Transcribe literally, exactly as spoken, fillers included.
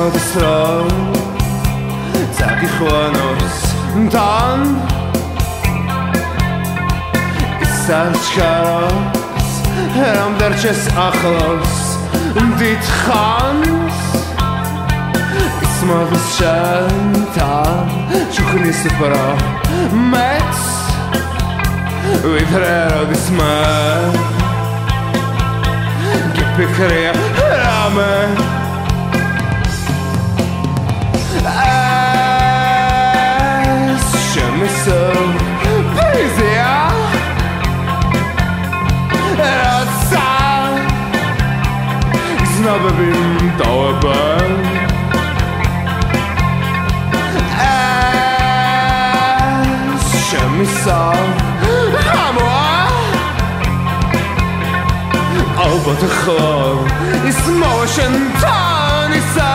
odesrał takich łanów dan i sarczkaros ramdarches achlos dit khans isma vishanta chukhni sfara mets witrero disma gipikre rame so busy, yeah? Znowu bym dała bę Jeszcze mi sam Hamła Albo to chłop I smoła się to nie są